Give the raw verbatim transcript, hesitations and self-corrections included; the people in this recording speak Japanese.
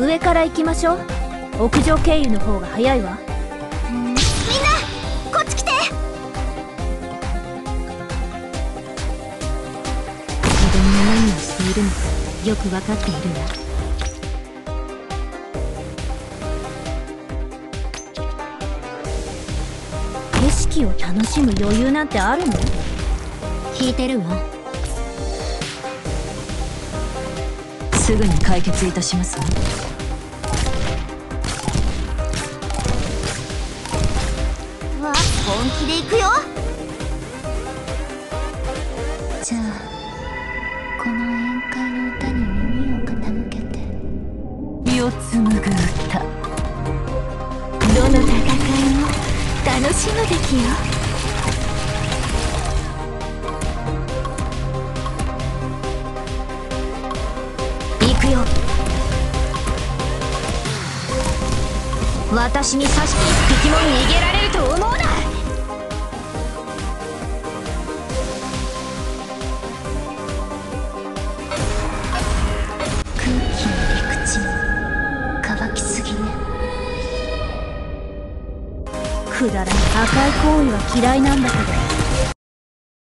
上から行きましょう。屋上経由の方が早いわ。みんなこっち来て。自分が何をしているのかよく分かっているな。景色を楽しむ余裕なんてあるの？聞いてるわ。すぐに解決いたしますわ。わ、本気で行くよ。じゃあこの宴会の歌に耳を傾けて。身を紡ぐ歌。どの戦い楽しむべきよ。行くよ。私に刺して一匹も逃げられると思うな。空気の陸地に乾きすぎね。くだらん赤い行為は嫌いなんだけど。